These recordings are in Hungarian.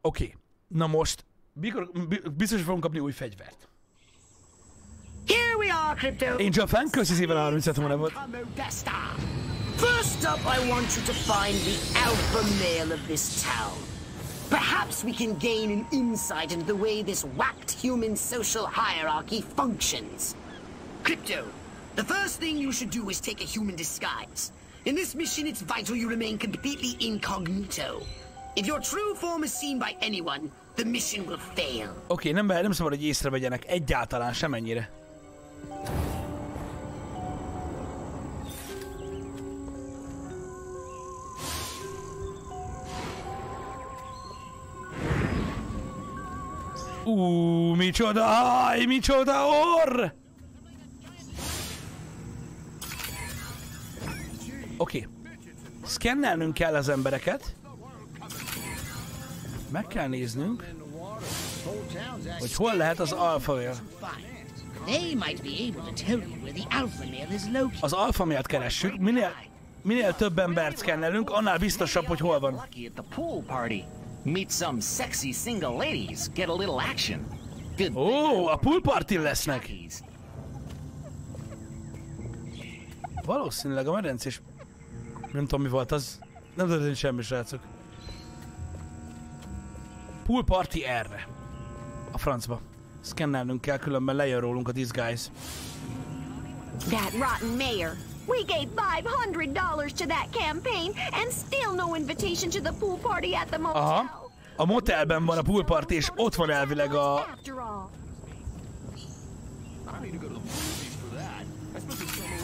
Oké. Na most, biztos fogunk kapni új fegyvert. Here we are, Krypto. Angel Fan, köszi szépen a 35 hónapot. First up, I want you to find the alpha male of this town. Perhaps we can gain an insight into the way this whacked human social hierarchy functions. Krypto, the first thing you should do is take a human disguise. In this mission, it's vital you remain completely incognito. If your true form is seen by anyone, the mission will fail. Oké, nem szabad, hogy észrevegyenek egyáltalán semennyire. Micsoda haj, micsoda orr! Oké. Szkennelnünk kell az embereket. Meg kell néznünk, hogy hol lehet az alfa male. Az alfa male-t keressük. Minél több embert szkennelünk, annál biztosabb, hogy hol van. Meet some sexy single ladies, get a little action. Good. Oh, a pool party lesznek. Valószínűleg a medencés. Nem tudom, mi volt az. Nem történt semmi, srácok. Pool party erre. A francba. Szkennelnünk kell, különben lejön rólunk a disguise. That rotten mayor. We gave $500 to that campaign, and still no invitation to the pool party at the motel. Aha. A motelben van a pool party, és ott van elvileg a...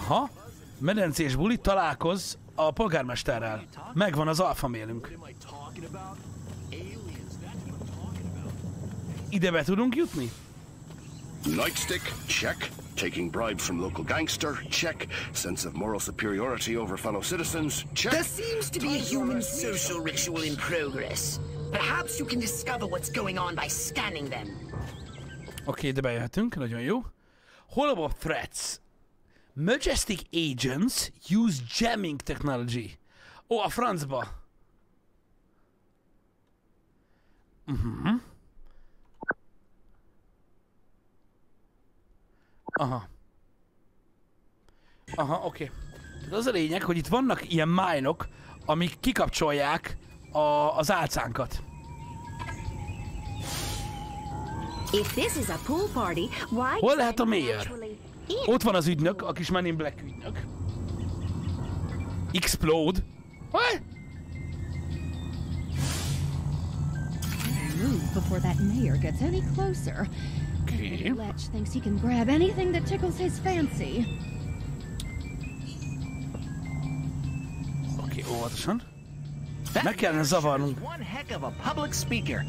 Aha. Medencés buli, találkozz a polgármesterrel. Megvan az alfamélünk. Ide be tudunk jutni? Nightstick, check. Taking bribe from local gangster, check. Sense of moral superiority over fellow citizens, check. There seems to be a human social ritual in progress. Perhaps you can discover what's going on by scanning them. Oké, de bejöhetünk, nagyon jó. Horrible threats. Majestic agents use jamming technology. Ó, a francba. Aha, oké. De az a lényeg, hogy itt vannak ilyen mine-ok, amik kikapcsolják az álcánkat. Hol lehet a mayor? Ott van az ügynök, a kis Man in Black ügynök. Explode. What? Okay. Lech thinks he can grab anything that tickles his fancy. Okay, óvatosan. Meg kellene zavarnunk. One heck of a public speaker.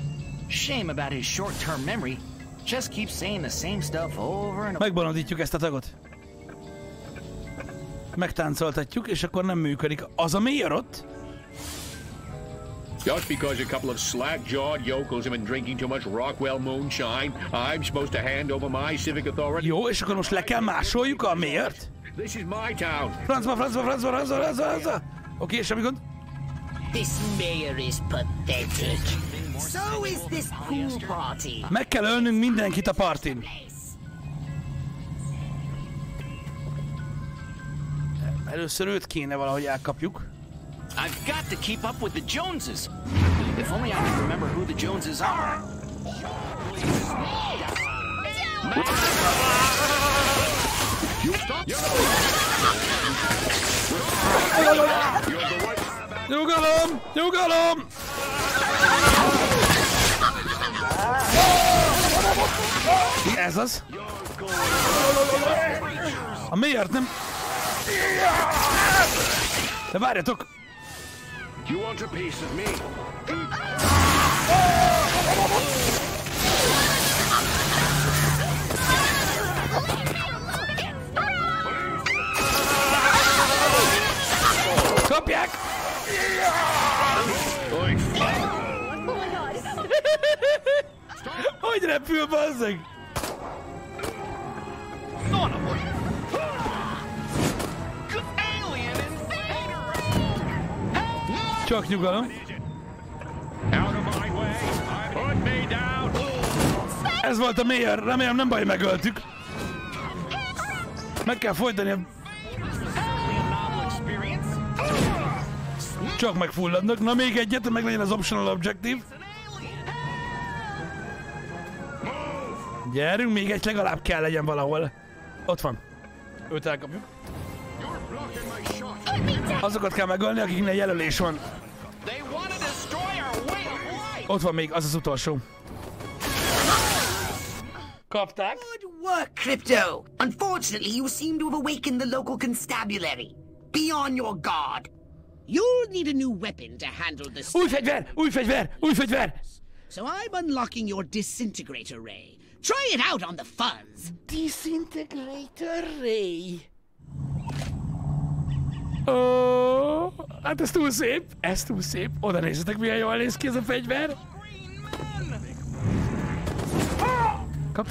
Shame about his short-term memory. Just keeps saying the same stuff over and over. Megbolondítjuk ezt a tagot. Megtáncoltatjuk, és akkor nem működik. Az a mayor ott? Just because a couple of slack-jawed yokels have been drinking too much Rockwell moonshine, I'm supposed to hand over my civic authority. Jó, és akkor most le kell másoljuk a mért? This is my town. Francba. Oké, semmi gond. This mayor is pathetic. So is this pool party. Meg kell ölnünk mindenkit a partin. Először őt kéne valahogy elkapjuk. I've got to keep up with the Joneses. If only I could remember who the Joneses are. You got him! Ez az. A miért nem? De várjatok! You want a piece of me? Kopják! Hogy repül, bazzeg? Csak nyugalom. Ez volt a Mayor, remélem nem baj, megöltük. Meg kell folytani a... Csak megfulladnak. Na még egyet, meg legyen az optional objective. Gyerünk, még egy legalább kell legyen valahol. Ott van. Őt elkapjuk. Azokat kell megölni, akiknél jelölés van. Ott van még, az az utolsó. Kapták. Good work, Krypto. Unfortunately, you seem to have awakened the local constabulary. Be on your guard. You'll need a new weapon to handle this. Új fegyver! Új fegyver! Új fegyver! So I'm unlocking your disintegrator ray. Try it out on the fuzz. Disintegrator ray. Oh, hát ez túl szép. Ez túl szép. Oda nézzetek, milyen jól néz ki ez a fegyver. Kap.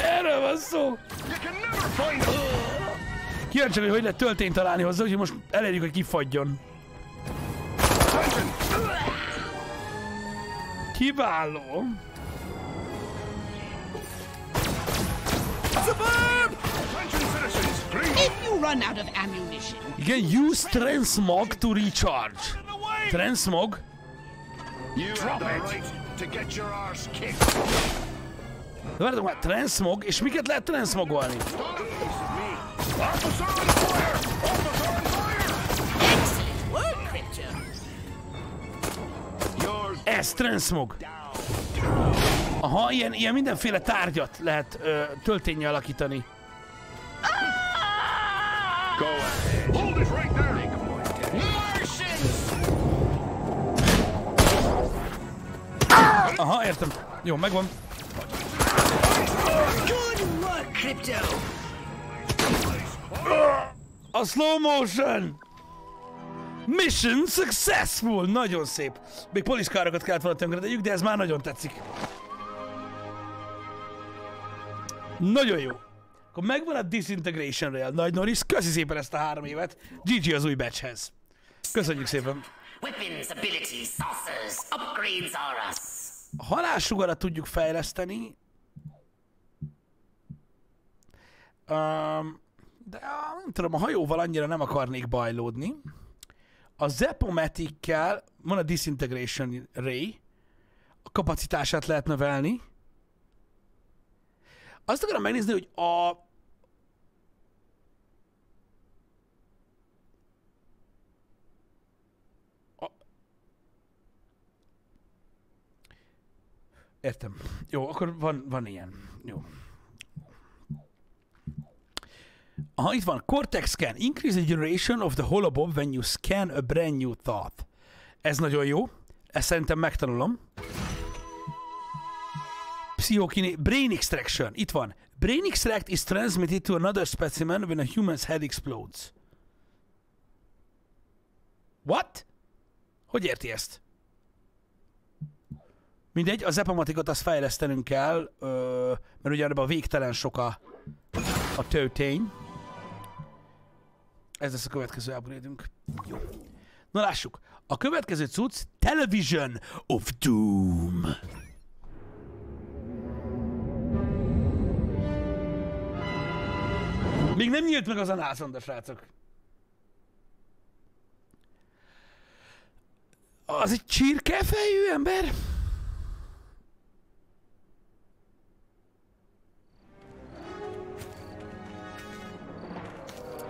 Erről van szó. Kíváncsi, hogy lehet töltényt találni hozzá, úgyhogy most elérjük, hogy kifagyjon. Kiváló. Igen, use Transmog to recharge. Transmog. Várjátok már, Transmog, és miket lehet transmogolni? Ez Transmog. Aha, ilyen mindenféle tárgyat lehet tölténnyel alakítani. Aha, értem. Jó, megvan. A slow motion! Mission successful! Nagyon szép. Még poliszkárokat kellett volna tönkretegyük, de ez már nagyon tetszik. Nagyon jó. Akkor megvan a Disintegration Rail. Nagy Norris, köszi szépen ezt a 3 évet. GG az új batchhez. Köszönjük szépen. A halálsugarat tudjuk fejleszteni. De nem tudom, a hajóval annyira nem akarnék bajlódni. A Zepomatic-kel van a Disintegration Ray. A kapacitását lehet növelni. Azt akarom megnézni, hogy a... Értem. Jó, akkor van ilyen. Jó. Aha, itt van. Cortex Scan. Increase the duration of the holobob when you scan a brand new thought. Ez nagyon jó. Ezt szerintem megtanulom. Psychokinetic brain extraction. Itt van. Brain extract is transmitted to another specimen when a human's head explodes. What? Hogy érti ezt? Mindegy, az epamatikot azt fejlesztenünk kell, mert ugye ebben végtelen sok a töltény. Ez lesz a következő upgrade-ünk. Jó. Na lássuk. A következő cucc Television of Doom. Még nem nyílt meg az a názon, de srácok. Az egy csirkefejű ember?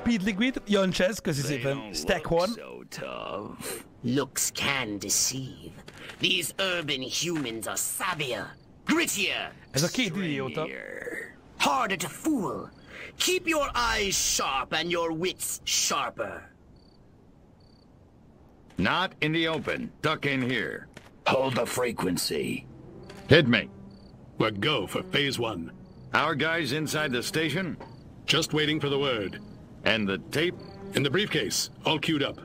Speed Liquid, Joncsez, köszi szépen. Stackhorn. Looks can deceive. These urban humans are savvier, grittier. Ez a két idióta. Harder to fool. Keep your eyes sharp and your wits sharper. Not in the open. Duck in here. Hold the frequency. Hit me. We'll go for phase 1. Our guys inside the station? Just waiting for the word. And the tape? In the briefcase, all queued up.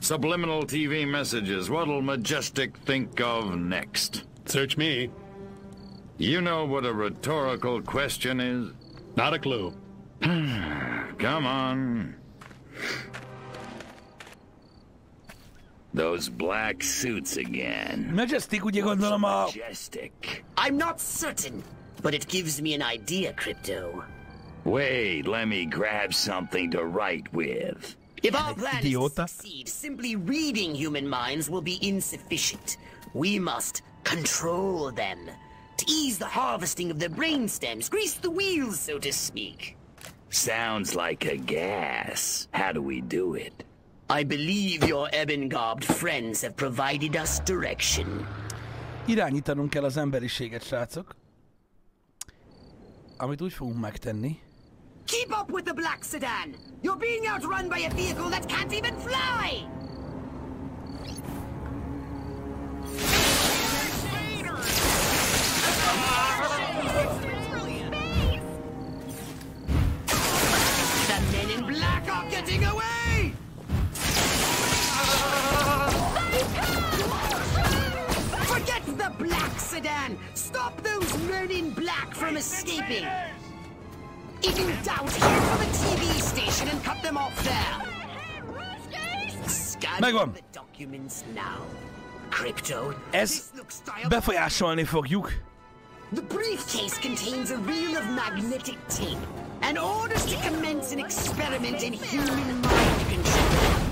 Subliminal TV messages. What'll Majestic think of next? Search me. You know what a rhetorical question is? Not a clue. Come on. Those black suits again. Majestic, ugye gondolom a... Majestic. I'm not certain, but it gives me an idea, Krypto. Wait, let me grab something to write with. If our plan is to succeed, simply reading human minds will be insufficient. We must control them. To ease the harvesting of their brain stems, grease the wheels, so to speak. Sounds like a gas. How do we do it? I believe your ebon-garbed friends have provided us direction. Irányítanunk kell az emberiséget, srácok. Amit úgy fogunk megtenni. Keep up with the black sedan! You're being outrun by a vehicle that can't even fly! The men in black are getting away! Forget the black sedan! Stop those men in black from escaping! If you doubt, hear from a TV station and cut them off there. Scan the documents now. Krypto, ezt befolyásolni fogjuk. The briefcase contains a reel of magnetic tape and orders to commence an experiment in human mind control.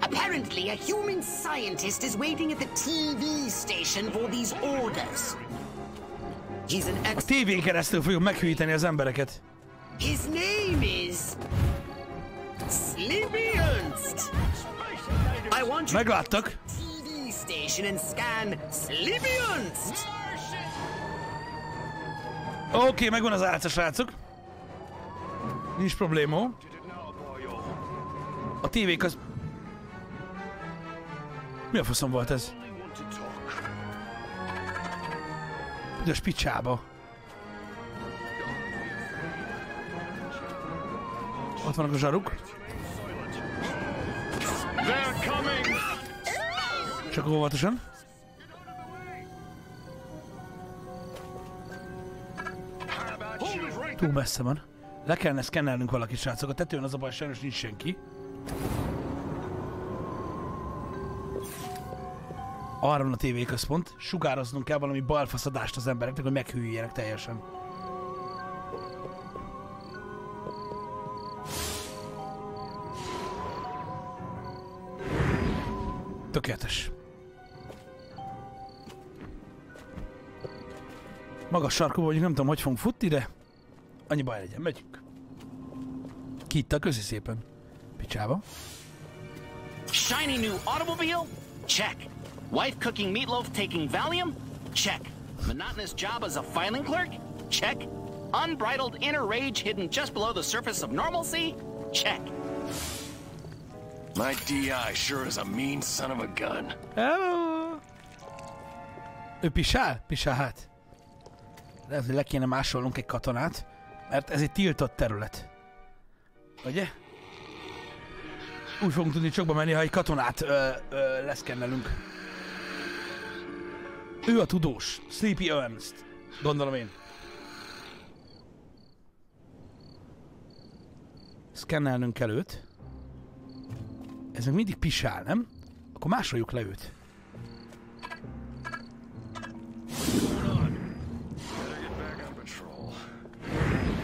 Apparently, a human scientist is waiting at the TV station for these orders. A tévén keresztül fogjuk meghűíteni az embereket. His name is Sleepy Ernst. Megláttak. TV station and scan Sleepy Ernst. Oké, megvan az álca, srácok. Nincs probléma. A tévék az... Mi a faszom volt ez? Üdös picsába. Ott vannak a zsaruk. Csak óvatosan. Túl messze van. Le kellene szkennelnünk valakit, srácok. A tetőn az a baj, sajnos nincs senki. Arra van a tévéközpont, sugároznunk kell valami balfaszadást az embereknek, hogy meghűljenek teljesen. Tökéletes. Magas sarkúban vagyunk, nem tudom, hogy fogunk futni, de annyi baj legyen, megyünk. Ki itt a közi szépen. Picsába. Shiny new automobile? Check. Wife cooking meatloaf taking Valium? Check. Monotonous job as a filing clerk? Check. Unbridled inner rage hidden just below the surface of normalcy? Check. My DI sure is a mean son of a gun. Hello. Ő pisál? Pisál hát. Lehet, hogy le kéne másolnunk egy katonát, mert ez egy tiltott terület. Ugye? Úgy fogunk tudni csokba menni, ha egy katonát leszkennelünk. Ő a tudós, Sleepy Ernst, gondolom én. Szkennelnünk kell őt. Ez még mindig pisál, nem? Akkor másoljuk le őt.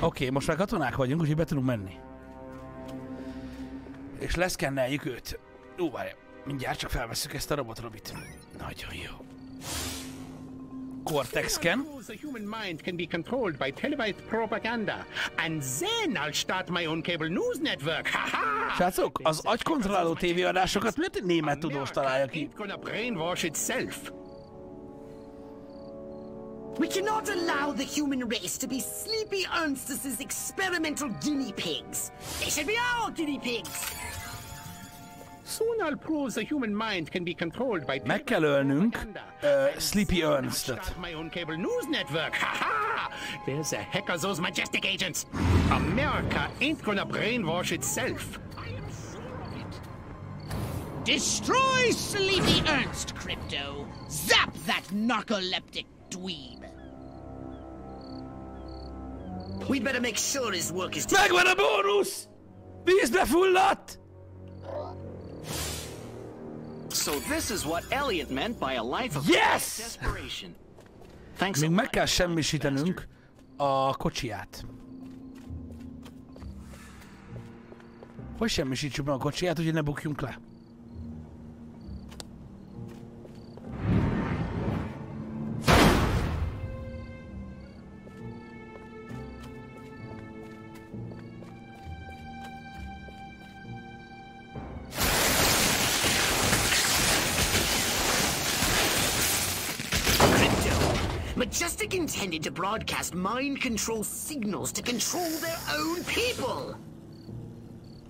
Oké, most már katonák vagyunk, úgyhogy be tudunk menni. És leszkenneljük őt. Jó, várjál, mindjárt csak felvesszük ezt a robotrobit. Nagyon jó. Cortex scan. The human mind can be controlled by televised propaganda, and then I'll start my own cable news network. Srácok, az agykontrolláló tévéadásokat miért német tudós találja ki? We cannot allow the human race to be Sleepy Ernst's experimental guinea pigs. They should be our guinea pigs. Meg kell ölnünk Sleepy Ernstet. Destroy Sleepy Ernst, Krypto! Zap that narcoleptic dweeb! We'd better make sure his work is... Megvan a bónusz! Vízbe fulladt! So this is what Elliot meant by a life of desperation. Thanks. Még meg kell semmisítenünk a kocsiját. Hogy semmisítsük meg a kocsiját, hogy ne bukjunk le. Majestic intended to broadcast mind control signals to control their own people.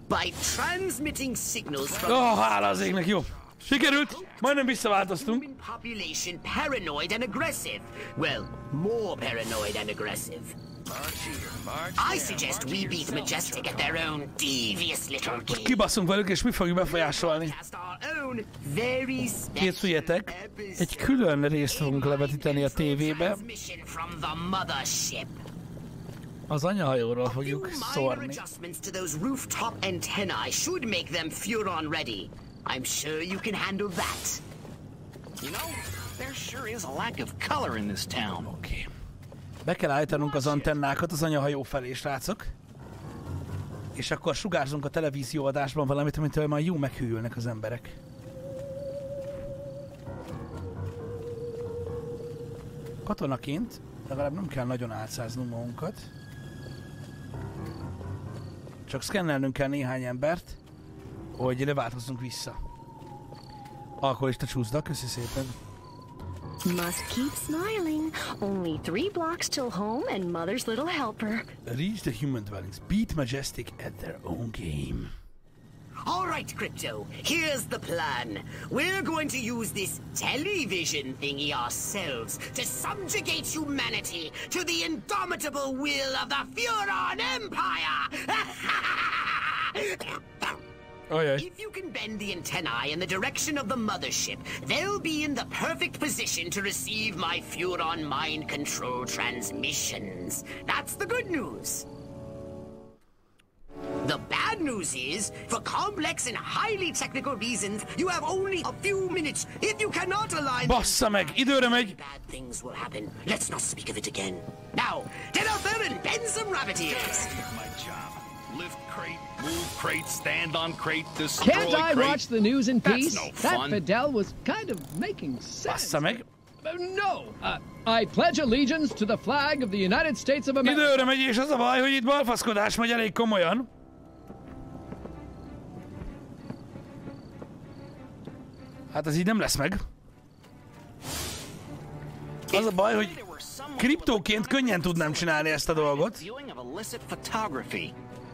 By transmitting signals from hála az égnek, jó. Sikerült, majdnem visszaváltoztunk. Population paranoid and aggressive. Well, more paranoid and aggressive. I suggest we beat Majestic at their own devious little game. Kibasszunk velük, és mi fogjuk befolyásolni. Készüljetek, egy külön részt fogunk levetíteni a tévébe. Az anyahajóról fogjuk szórni. I'm sure you can handle that. You know, there sure is a lack of color in this town. Okay. Be kell állítanunk az antennákat az anyahajó felé, srácok. És akkor sugárzunk a televízióadásban valamit, amitől majd jó meghűlnek az emberek. Katonaként legalább nem kell nagyon álcáznunk magunkat. Csak szkennelnünk kell néhány embert, hogy ne változzunk vissza. Alkoholista csúszda, köszi szépen. Must keep smiling. Only 3 blocks till home and mother's little helper. Reach the human dwellings. Beat Majestic at their own game. All right, Krypto. Here's the plan. We're going to use this television thingy ourselves to subjugate humanity to the indomitable will of the Furon Empire. If you can bend the antennae in the direction of the mothership, they'll be in the perfect position to receive my Furon mind control transmissions. That's the good news. The bad news is, for complex and highly technical reasons, you have only a few minutes. If you cannot align... Bassza meg, időre megy! Bad things will happen. Let's not speak of it again. Now, get out there and bend some rabbit ears. My job. Lift crate, move crate, stand on crate, destroy crate. Can't I watch the news in peace? That's no fun. That Fidel was kind of making sense. No! I pledge allegiance to the flag of the United States of America. Időre megy, és az a baj, hogy itt balfaszkodás megy elég komolyan. Hát ez így nem lesz meg. Az a baj, hogy kriptóként könnyen tudnám csinálni ezt a dolgot.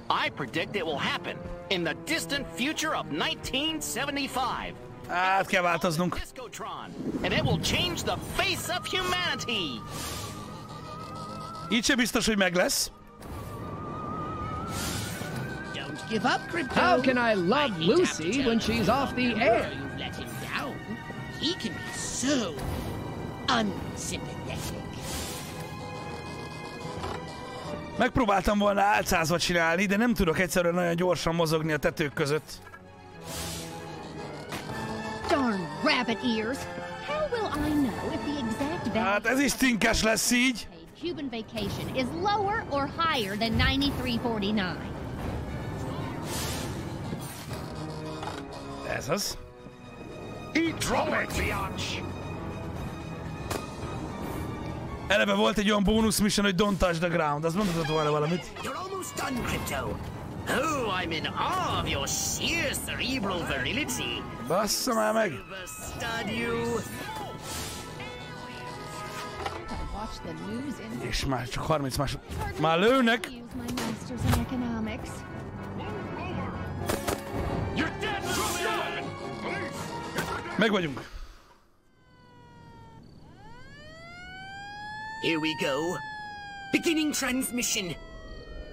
I predict it will happen in the distant future of 1975. Át kell változnunk. Disco Tron, and it will change the face of humanity. Így sem biztos, hogy meg lesz. Don't give up, Krypto. How can I love Lucy when she's off the air? You let him down. He can be so unsympathetic. Megpróbáltam volna álcázva csinálni, de nem tudok egyszerűen nagyon gyorsan mozogni a tetők között. Hát ez is tinkes lesz így. Ez az. Eleve volt egy olyan bónusz mission, hogy don't touch the ground. Azt mondhatott volna valamit. You're almost done, Krypto. Oh, I'm in awe of your sheer cerebral virility. Bassza már meg! És már csak 30 másod... Már lőnek! You're dead, Meg vagyunk. Here we go. Beginning transmission.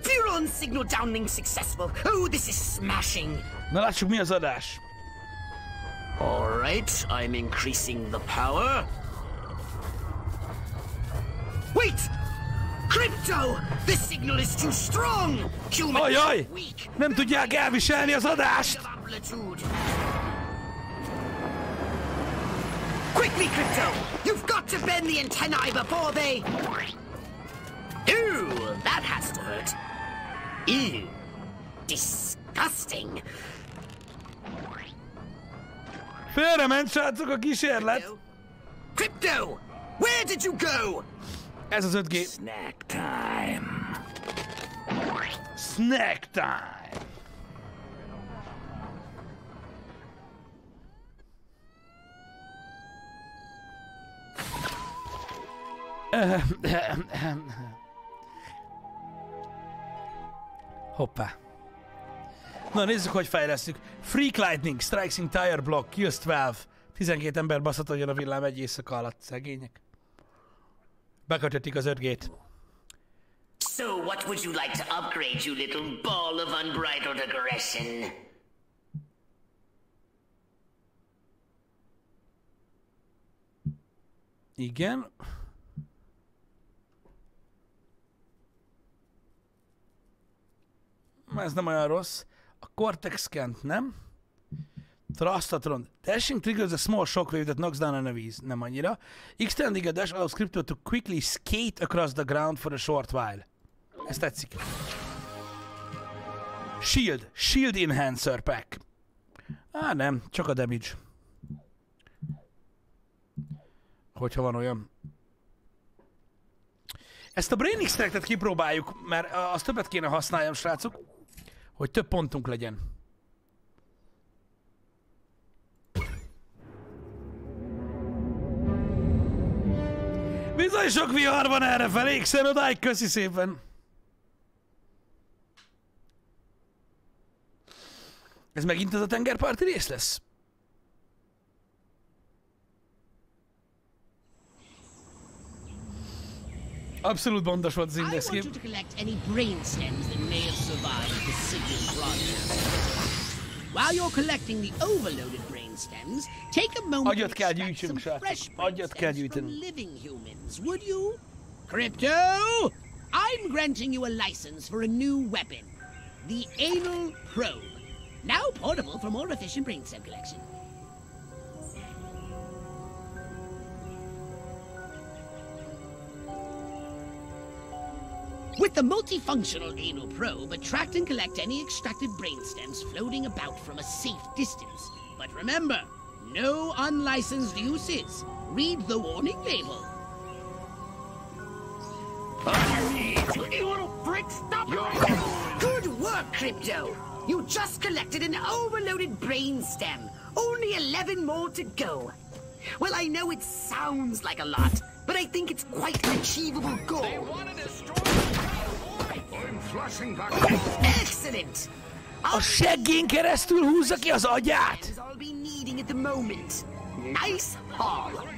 Furon signal downlink successful. Oh, this is smashing. Na lássuk, mi az adás. All right, I'm increasing the power. Wait! Krypto! This signal is too strong! Ajaj! Nem tudják elviselni az adást! Quickly, Krypto! You've got to bend the antennae before they... Ooh, that has to hurt. Ew. Disgusting. Félrement, srácok, a kísérlet! Krypto! Where did you go? Ez az 5G. Snack time. Snack time. Hoppá. Na nézzük, hogy fejlesztjük. Freak Lightning, Strikes in Tire Block, Kills 12. 12 ember baszhatoljon a villám egy éjszaka alatt, szegények. Bekötöttik az 5G-t. So what would you like to upgrade, you little ball of unbridled aggression? Igen. Ez nem olyan rossz. A Cortex Kent nem. Trastatron. Dashing triggers a small shockwave that knocks down enemies. Nem annyira. Extending a dash allows Krypto to quickly skate across the ground for a short while. Ez tetszik. Shield. Shield Enhancer Pack. Á, nem. Csak a damage. Hogyha van olyan. Ezt a Brain Extract-et kipróbáljuk, mert azt többet kéne használjam, srácok, hogy több pontunk legyen. Bizony sok vihar van errefelé, Xenodáj, köszi szépen! Ez megint az a tengerparti rész lesz? Abszolút bondos volt az indeszkép. Agyat kell gyűjtsünk, srácok. Agyat kell gyűjteni. Krypto, I'm granting you a license for a new weapon. The Anal Probe. Now portable for more efficient brain stem collection. With the multifunctional anal probe, attract and collect any extracted brain stems floating about from a safe distance. But remember, no unlicensed uses. Read the warning label. You little prick, stop it! Good work, Krypto! You just collected an overloaded brain stem. Only 11 more to go. Well, I know it sounds like a lot, but I think it's quite an achievable goal. They want to destroy... Excellent! A seggén keresztül húzza ki az agyát! Nice haul!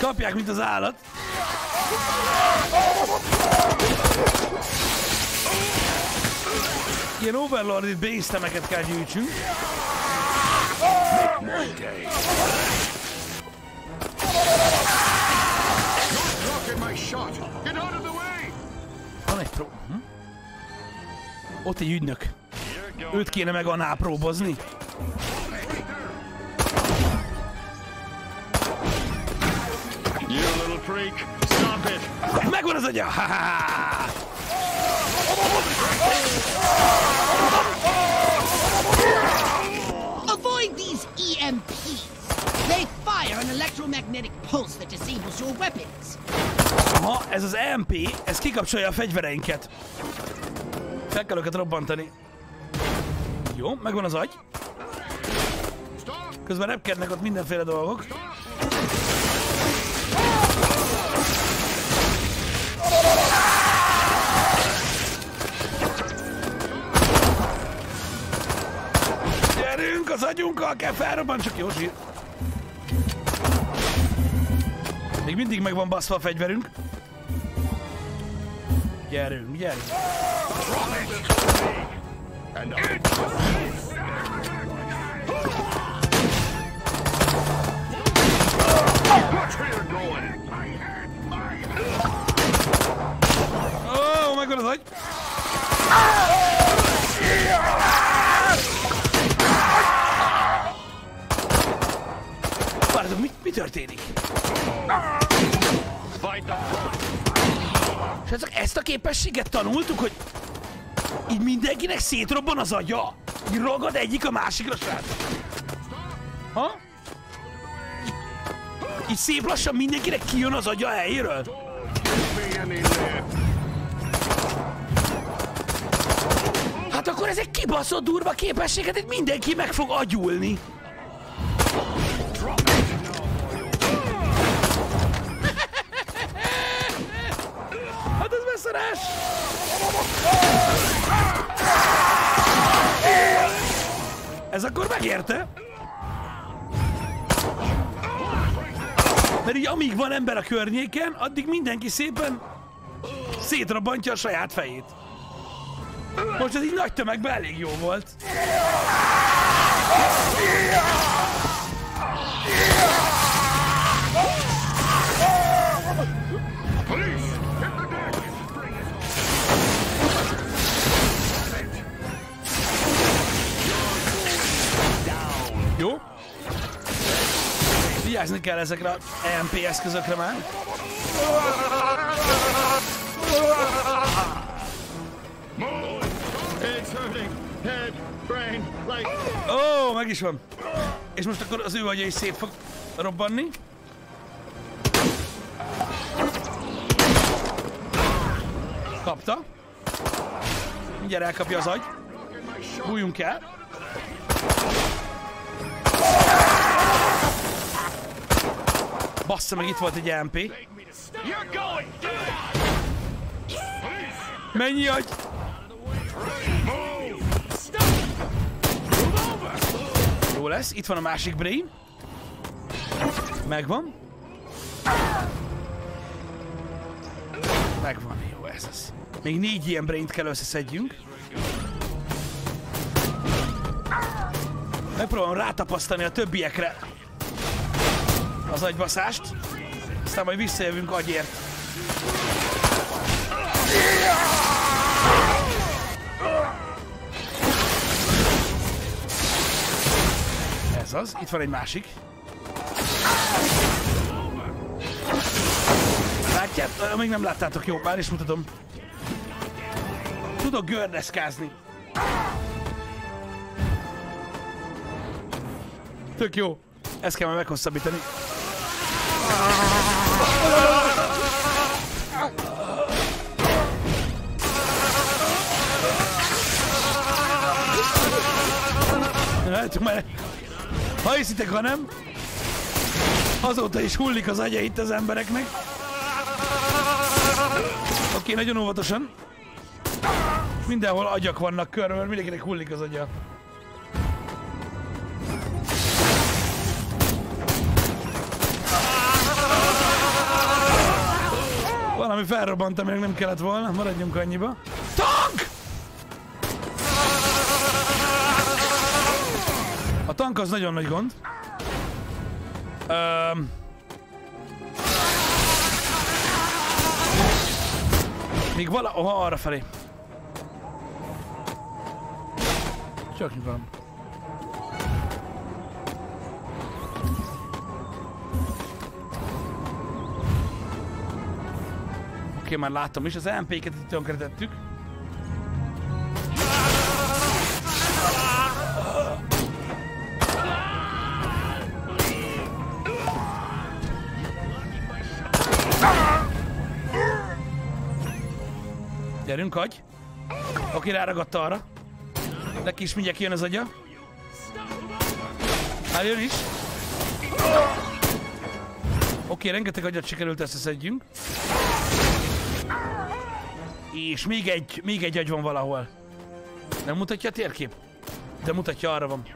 Kapják, mint az állat. Ilyen overlordit basetemeket kell gyűjtsünk. Van egy prób. Ott egy ügynök. Őt kéne meg annál próbozni. Megvan az agya! Ha-ha-ha! Avoid these EMPs. They fire an electromagnetic pulse that disables your weapons. Aha, ez az EMP, ez kikapcsolja a fegyvereinket. Fel kell őket robbantani. Jó, megvan az agy. Közben repkednek ott mindenféle dolgok. Gyerünk, az agyunkkal kell felrobban, csak jó zsír. Még mindig meg van baszva a fegyverünk. Gyerünk, gyerünk. Oh, megvan az agy. Várjátok, mi történik? És ezt a képességet tanultuk, hogy így mindenkinek szétrobban az agya. Így ragad egyik a másikra, srác. Ha? Így szép lassan mindenkinek kijön az agya helyéről. Hát akkor ez egy kibaszott durva képességet, itt mindenki meg fog agyulni. Hát ez beszarás! Ez akkor megérte? Mert így amíg van ember a környéken, addig mindenki szépen szétrabbantja a saját fejét. Most ez így nagy tömegben elég jó volt. Jó? Vigyázni kell ezekre a EMP eszközökre már. Ó, meg is van. És most akkor az ő agya is szét fog robbanni. Kapta. Mindjárt elkapja az agy. Bújjunk el. Bassza meg, itt volt egy EMP. Mennyi agy? Jó lesz, itt van a másik brain. Megvan. Megvan, jó ez az. Még 4 ilyen brain-t kell összeszedjünk. Megpróbálom rátapasztani a többiekre az agybaszást, aztán majd visszajövünk agyért. Ez az, itt van egy másik. Látjátok? Még nem láttátok, jó, már is mutatom. Tudok gördeszkázni. Tök jó. Ezt kell már meghosszabbítani. Ha hiszitek, ha nem, azóta is hullik az agya itt az embereknek. Oké, nagyon óvatosan. Mindenhol agyak vannak körülbelül, mindenkinek hullik az agya. Valami felrobbant, aminek nem kellett volna. Maradjunk annyiba. Tank! tank az nagyon nagy gond. Még valaha arra felé. Csak nyugodom. Oké, már láttam is, az MP-ket itt tönkretettük. Gyerünk, hagyj! Oké, ráragadta arra. Neki is mindjárt jön az agya. Hát jön is. Oké, rengeteg agyat sikerült összeszedjünk. És még egy agy van valahol. Nem mutatja a térkép? De mutatja, arra van.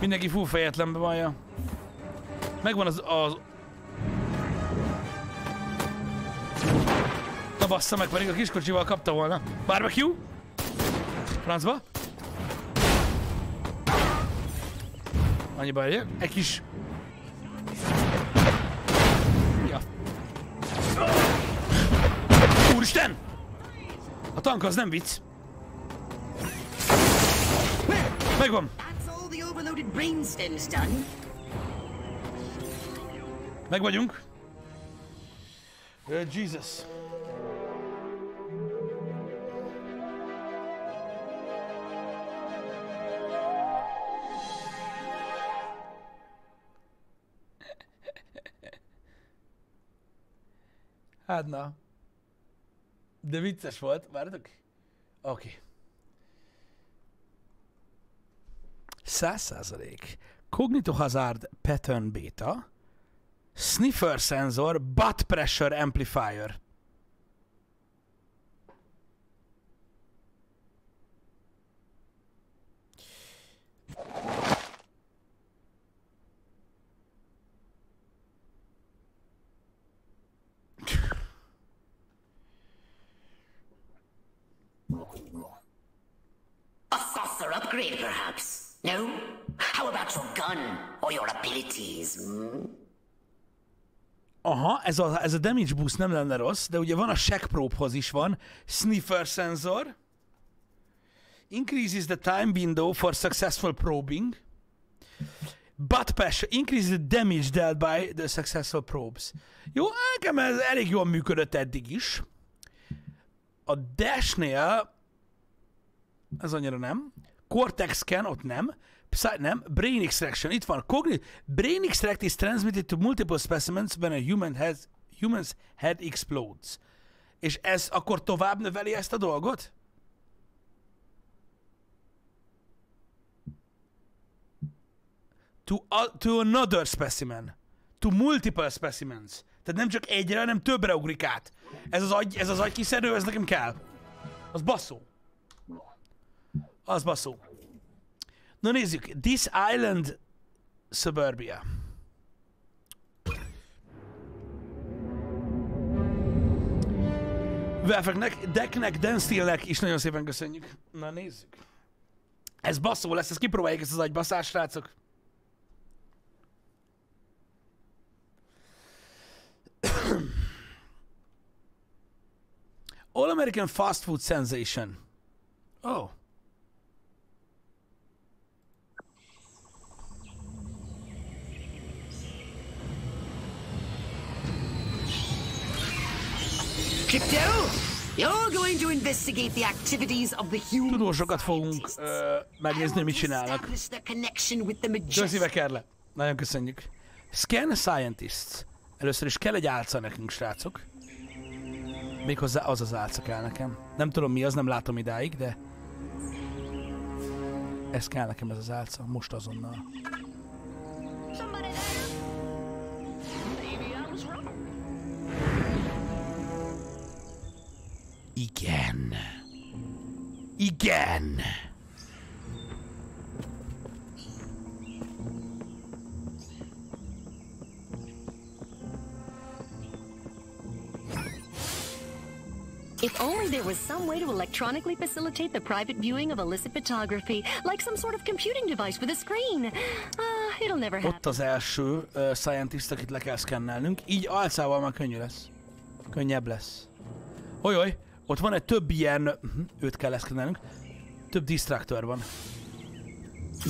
Mindenki full fejetlenbe vallja. Megvan az... Na bassza meg, pedig a kiskocsival kapta volna. Barbecue? Francba? Annyi baj, jön. Egy kis... Ja. Úristen! A tank az nem vicc. Megvan. Meg vagyunk. Jesus. Hát na. De vicces volt, várjátok? Oké. 100%. Cognito Hazard Pattern Beta. Sniffer Sensor, Butt Pressure Amplifier. A saucer upgrade, perhaps? No? How about your gun or your abilities? Hmm? Aha, ez a damage boost nem lenne rossz, de ugye van a Shack Probe-hoz is van. Sniffer Sensor. Increases the time window for successful probing. Butt pressure. Increases the damage dealt by the successful probes. Jó, nekem ez elég jól működött eddig is. A Dash-nél... Ez annyira nem. Cortex scan, ott nem. Nem. Brain extraction, itt van. Brain extract is transmitted to multiple specimens when a human's head explodes. És ez akkor tovább növeli ezt a dolgot? To another specimen. To multiple specimens. Tehát nem csak egyre, hanem többre ugrik át. Ez az agy kiszedő, ez nekem kell. Az basszó. Az baszó. Na nézzük. This Island Suburbia. Velfeknek, Decknek, Denstillnek is nagyon szépen köszönjük. Na nézzük. Ez baszó lesz, ezt kipróbáljuk, ezt az agybaszás, srácok. All American Fast Food Sensation. Oh. Krypto, you're going to investigate the activities of the human tudósokat fogunk megnézni, mit csinálnak. Köszi, Kerle. Nagyon köszönjük. Scan Scientists. Először is kell egy álca nekünk, srácok. Méghozzá az álca kell nekem. Nem tudom mi az, nem látom idáig, de... Ez kell nekem, ez az álca. Most azonnal. Igen. Igen. If only there was some way to electronically facilitate the private viewing of illicit photography, like some sort of computing device with a screen. It'll never happen. Ott az első scientist, akit le kell szkennelnünk, így álcával már könnyű lesz. Könnyebb lesz. Ojoj, ott van egy több ilyen... őt kell leszkennelnünk. Több disztraktor van.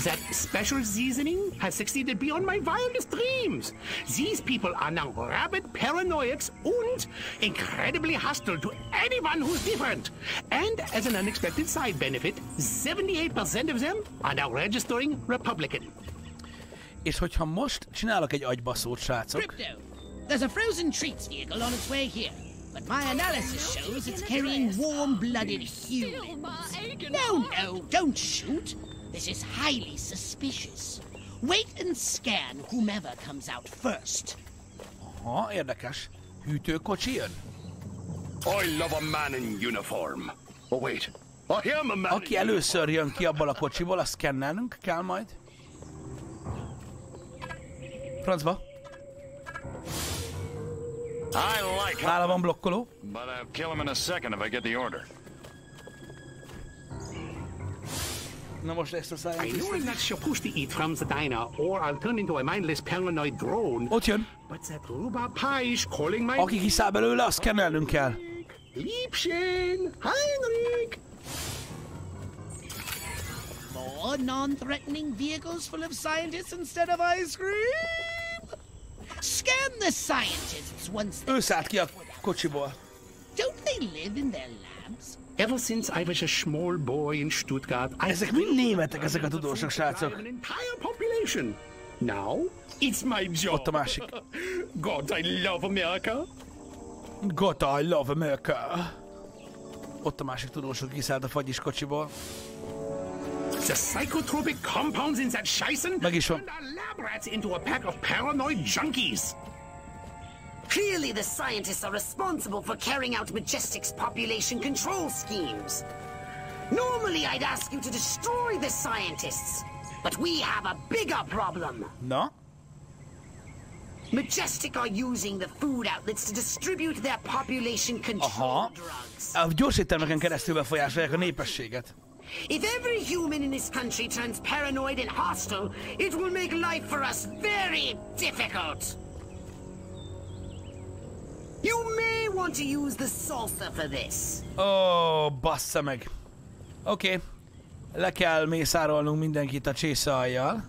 That special seasoning has succeeded beyond my wildest dreams. These people are now rabid paranoiacs and incredibly hostile to anyone who's different. And as an unexpected side benefit, 78% of them are now registering Republican. És hogyha most csinálok egy agybaszót, srácok. Krypto, there's a frozen treats vehicle on its way here. But my analysis shows it's carrying warm-blooded humans. No, no, don't shoot. This is highly suspicious. Wait and scan whomever comes out first. Aha, érdekes. Hűtőkocsi jön. I love a man in uniform. Oh wait, I am a man. Aki először jön ki abból a kocsiból, azt szkennelnünk kell majd. Francba. Nála van blokkoló. But I'll kill him in a second if I get the order. I know I'm not supposed to eat from the diner, or I'll turn into a mindless paranoid drone. Ott jön. But that rhubarb pie is calling my... Aki kiszáll belőle, azt kennelnünk kell. Liebchen! Heinrich! More non-threatening vehicles full of scientists instead of ice cream? Scan the scientists once they... Ő szállt ki a kocsiból. Don't they live in their labs? Ever since I was a small boy in Stuttgart, ezek mind németek, ezek a tudósok, srácok. Now it's my job. Ott a másik. God, I love America. God, I love America. Ott a másik tudósok kiszállt a fagyis kocsiból. The psychotropic compounds in that Scheissen turned our lab rats into a pack of paranoid junkies. Clearly, the scientists are responsible for carrying out Majestic's population control schemes. Normally, I'd ask you to destroy the scientists, but we have a bigger problem. No? Majestic are using the food outlets to distribute their population control drugs. A gyors éttermeken keresztül befolyásolják a népességet. If every human in this country turns paranoid and hostile, it will make life for us very difficult. You may want to use the salsa for this. Oh, bassza meg. Oké. Le kell mészárolnunk mindenkit a csészajjal.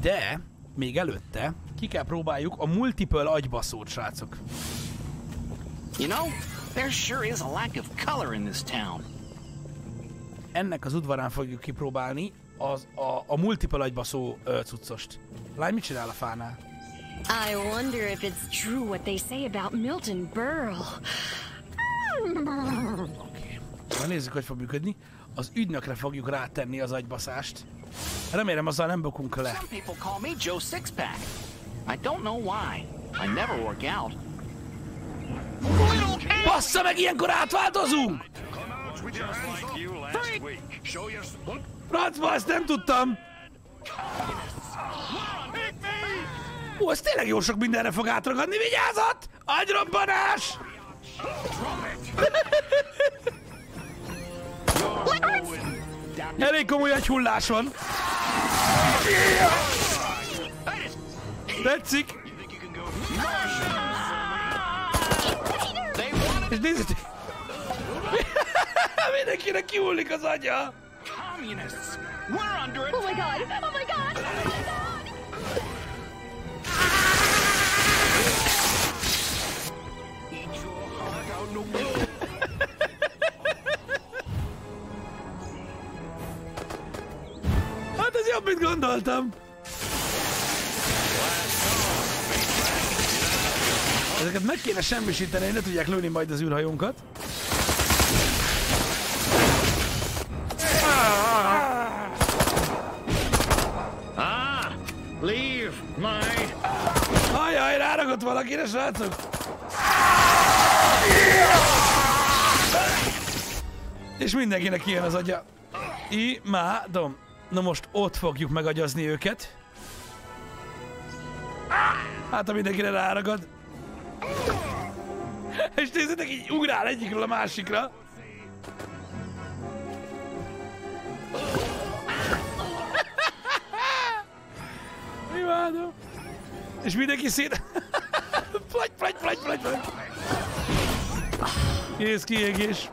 De még előtte ki kell próbáljuk a multiple agybaszót, srácok. You know, there sure is a lack of color in this town. Ennek az udvarán fogjuk kipróbálni a multiple agybaszó cuccost. Lány, mit csinál a fánál? I wonder if it's true what they say about Milton Berle. Oké. Na nézzük, hogy fog működni. Az ügynökre fogjuk rátenni az agybaszást. Remélem, azzal nem bukunk le. Some people call me Joe Sixpack. I don't know why. I never work out. Bassza meg, ilyenkor átváltozunk! Francba, ezt nem tudtam! Ó, ez tényleg jó sok mindenre fog átragadni, vigyázat! Agyrobbanás! Elég komoly agyhullás van. Tetszik! És nézzétek! Mindenkinek kihullik az agya! Oh my god! Oh my god! Hát ez jobb, mint gondoltam. Ezeket meg kéne semmisíteni, ne tudják lőni majd az űrhajónkat. Leave my... Ajaj, ráragott valakire, srácok! És mindenkinek ilyen az agya. Imádom. Na most ott fogjuk megagyazni őket. Hát, ha mindenkire ráragad. És nézzétek, így ugrál egyikről a másikra. Imádom. És mindenki szét... Plagy, plagy, plagy, plagy, plagy. Kész kiégés.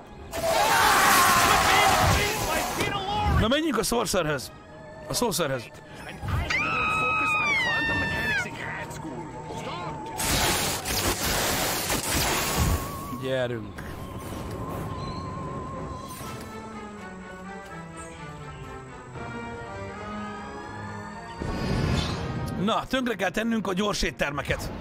Na menjünk a Sorcererhez. A Sorcererhez. Gyerünk. Na, tönkre kell tennünk a gyors éttermeket.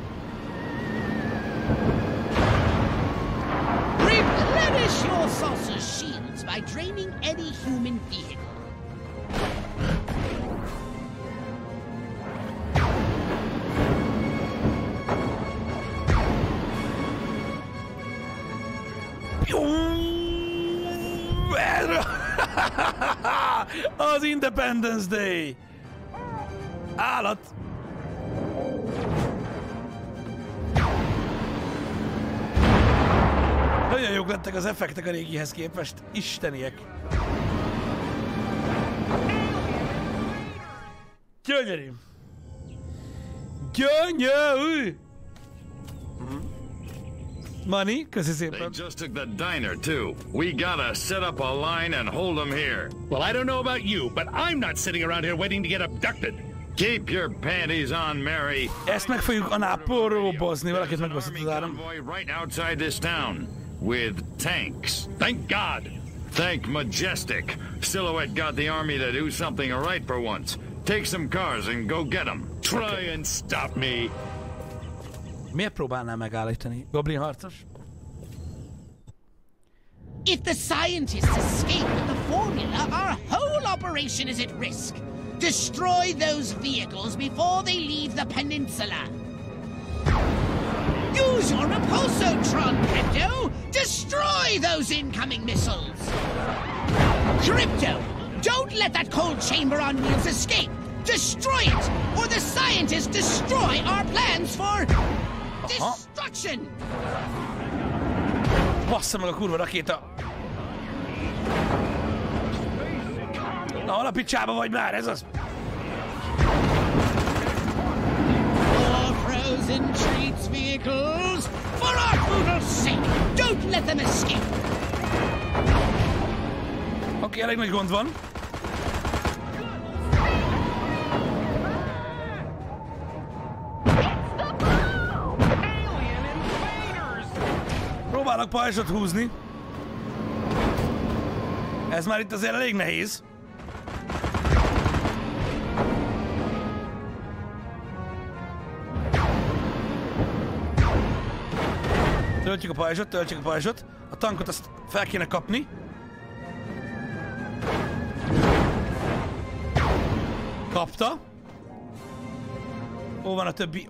Replenish your saucer shields by draining any human vehicle. Az Independence Day! Állat! Nagyon jók lettek az effektek a régihez képest. Isteniek! Gyönyörű! Gyönyörű! Money, they just took the diner too. We gotta set up a line and hold them here. Well, I don't know about you, but I'm not sitting around here waiting to get abducted. Keep your panties on, Mary. Ezt meg fogjuk anáporóbozni, valakit megbaszott az áram. Right outside this town with tanks. Thank God. Thank Majestic. Silhouette got the army to do something right for once. Take some cars and go get them. Try and stop me. Miért próbálnál megállítani? Goblin harcos? If the scientists escape with the formula, our whole operation is at risk. Destroy those vehicles before they leave the peninsula. Use your Repulsotron, Krypto! Destroy those incoming missiles! Krypto, don't let that cold chamber on wheels escape! Destroy it! Or the scientists destroy our plans for... destruction! Bassza meg a kurva rakéta! Na, hol a picsába vagy már, ez az! For frozen treats vehicles, for our brutal sake, don't let them escape! Oké, elég nagy gond van. Próbálok pajzsot húzni. Ez már itt azért elég nehéz. Töltjük a pajzsot, töltjük a pajzsot. A tankot azt fel kéne kapni. Kapta. Ó, van a többi...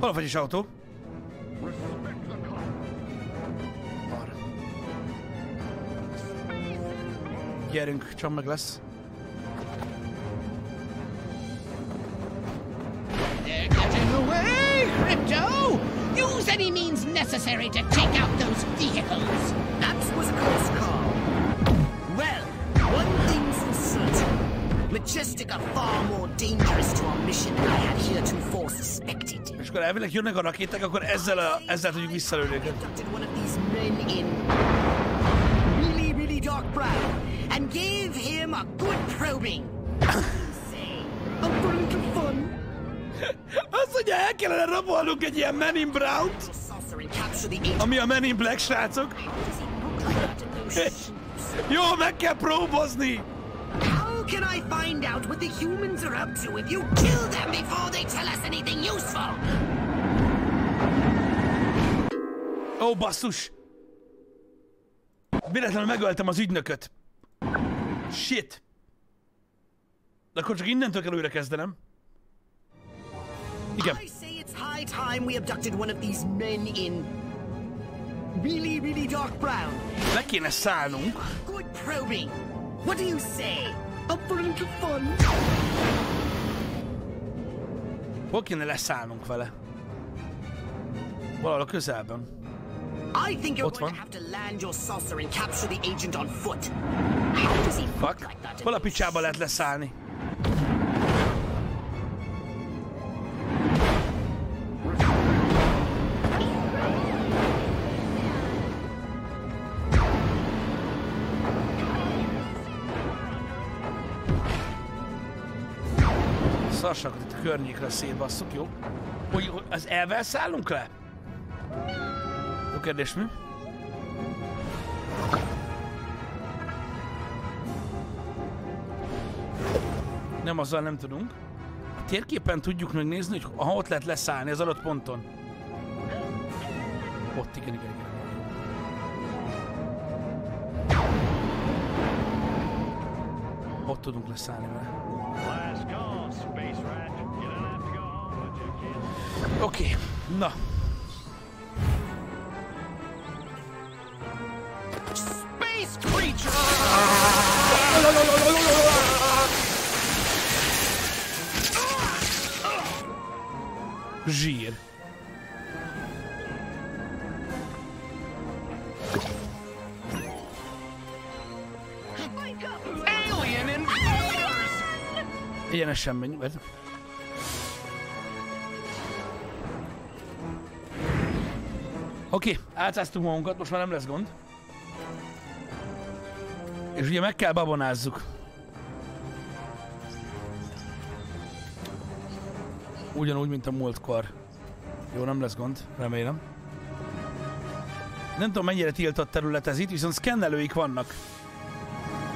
Hol a fagyis autó? Gyerünk, csomag meg lesz. They're getting away, Krypto! Use any means necessary to take out those vehicles. That was a close call. Well, one thing's for certain. Majestic are far more dangerous to our mission than I had heretofore suspected. És akkor elvileg jönnek a rakéták, akkor ezzel tudjuk visszalőni őket. Azt mondja, el kellene rabolnunk egy ilyen Men in Brown-t, ami a Men in Black, srácok. Jó, meg kell próbozni! Can I find out what the humans are up to if you kill them before they tell us anything useful? Ó, basszus! Véletlenül megöltem az ügynököt. Shit! De akkor csak innentől kell újra kezdenem. Igen. I say it's high time we abducted one of these men in really, really dark brown. Le kéne szállnunk. Good probing. What do you say? A little fun. Hol kéne leszállnunk vele? Valahol a közelben. Ott van. Fuck. Hol a picsába lehet leszállni? Szarsakat itt a környékre szétbasszuk, jó? Hogy az elvel szállunk le? Jó kérdés, mi? Nem, azzal nem tudunk. A térképen tudjuk megnézni, hogy ha ott lehet leszállni az adott ponton. Ott, igen, igen, igen. Ott tudunk leszállni vele. Oké, na. Zsír. Egyenesen menjünk, várj. Oké, átszáztuk magunkat, most már nem lesz gond. És ugye meg kell babonázzuk. Ugyanúgy, mint a múltkor. Jó, nem lesz gond, remélem. Nem tudom, mennyire tiltott terület ez itt, viszont szkennelőik vannak.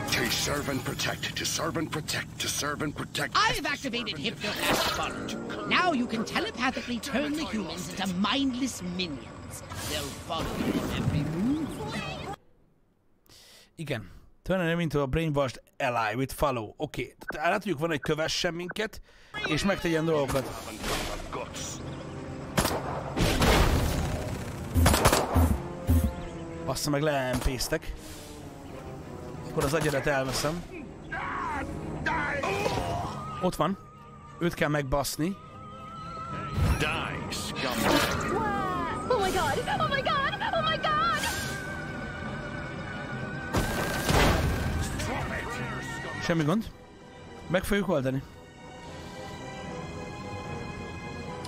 To serve and protect, to serve and protect, to serve and protect. I've activated Hypno Bond. Now you can telepathically turn the humans into mindless minions. They'll follow you every move. Igen. Turn them into a brainwashed ally with follow. Oké. Okay. Rá tudjuk van, hogy kövessen minket, és megtegyen dolgokat. Bassza meg, leempésztek. Akkor az agyadat elveszem. Ott van. Őt kell megbaszni. Semmi gond. Meg fogjuk oldani.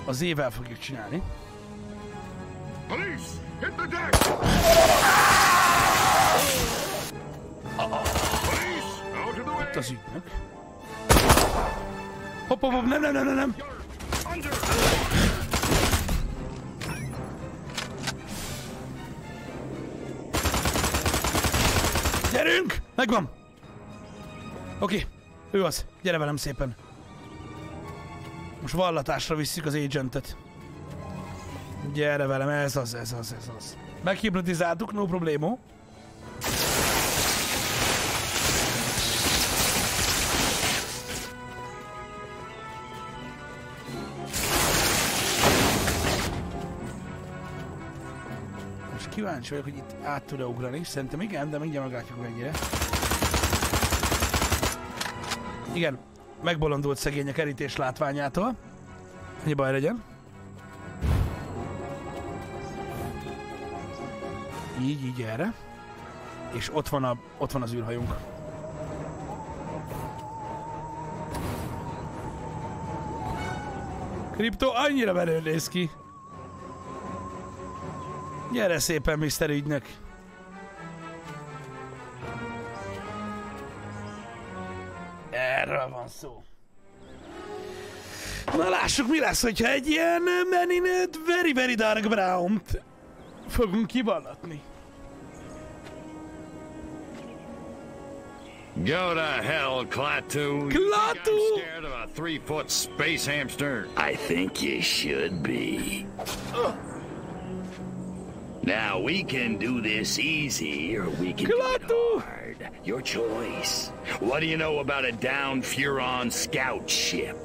Az évvel fogjuk csinálni. Police, hit the deck! Itt az ügynök. Hopp, hopp, hopp, nem. Gyerünk! Megvan! Oké, ő az. Gyere velem szépen. Most vallatásra visszük az agentet. Gyere velem, ez az. Meghipnotizáltuk, no problémo. Kíváncsi vagyok, hogy itt át tud-e ugrani. Szerintem igen, de mindjárt meglátjuk mennyire. Igen, megbolondult szegény a kerítés látványától. Ennyi baj legyen. Így, erre. És ott van az űrhajunk. Krypto annyira belül néz ki. Gyere szépen, Mr. Ügynök! Erről van szó. Na lássuk, mi lesz, hogyha egy ilyen very, very dark brown-t fogunk kiballatni. Go to hell, Klaatu! Klaatu! I'm scared of a 3-foot space hamster. I think you should be. Now we can do this easy, or we can do it hard. Your choice. What do you know about a downed Furon scout ship?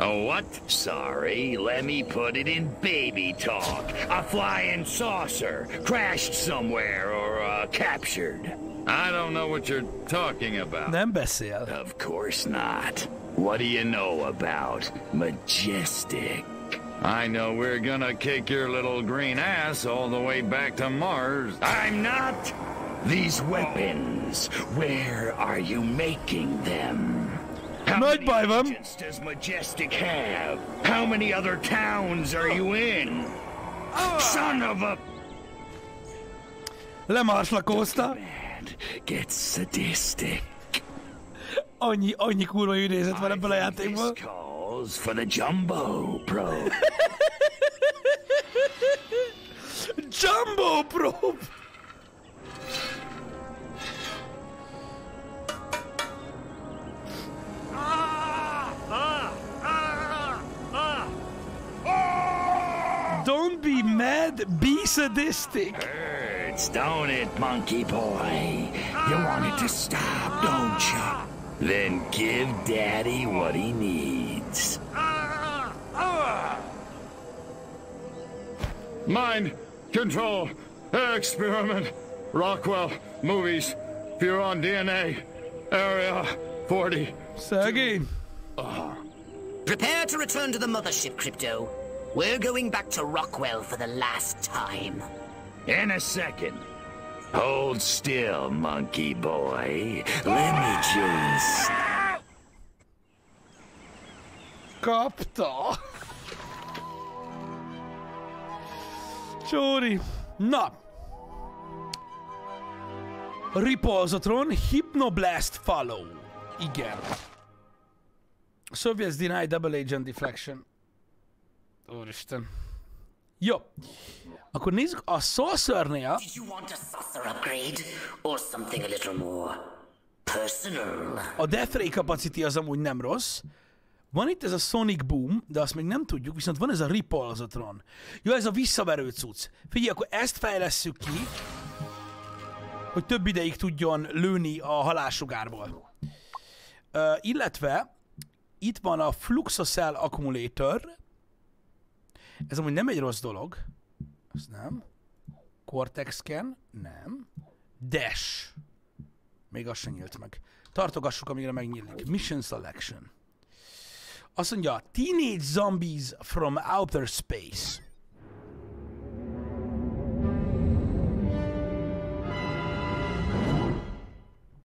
A what? Sorry, let me put it in baby talk. A flying saucer, crashed somewhere, or captured. I don't know what you're talking about. Nem beszél. Of course not. What do you know about Majestic? I know we're gonna kick your little green ass all the way back to Mars. I'm not! These weapons, where are you making them? How many agents does Majestic have? How many other towns are you in? Son of a... Lemarslakózta. Get sadistic. Annyi kurva idézet van ebből a játékból. For the Jumbo Probe. Jumbo Probe. Don't be mad, be sadistic. Hurts, don't it, monkey boy? You want it to stop, don't you? Then give Daddy what he needs. Mind control experiment. Rockwell movies. Furon DNA. Area 40. Sergey. Prepare to return to the mothership, Krypto. We're going back to Rockwell for the last time. In a second. Hold still, monkey boy. Let me just... Kapta. Csóri. Na. Repulsotron, Hypnoblast follow. Igen. Soviets deny double agent deflection. Úristen. Jó. Akkor nézzük a Sorcerer-nél. Did you want a sorcerer upgrade or something a little more personal? A Death Ray Capacity az amúgy nem rossz. Van itt ez a Sonic Boom, de azt még nem tudjuk, viszont van ez a Repulsotron. Jó, ez a visszaverő cucc. Figyelj, akkor ezt fejlesszük ki, hogy több ideig tudjon lőni a halálsugárból. Illetve itt van a FluxoCell akkumulátor. Ez amúgy nem egy rossz dolog. Az nem. Cortex scan? Nem. Dash. Még az sem nyílt meg. Tartogassuk, amíg megnyílik. Mission selection. Azt mondja, Teenage Zombies from Outer Space.